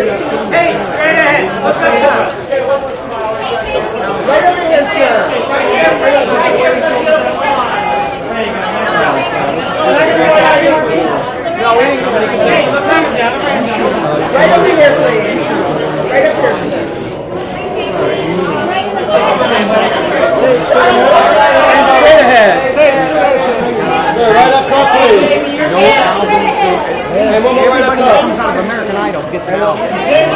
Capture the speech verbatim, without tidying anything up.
Hey, right ahead. What's up now? Right over here, sir. Right here, sir. No, we didn't go down. Right over here, please. Right up here, sir. Straight ahead. Right up top, please. Hey, one more right up top. Some kind of American Idol gets it out.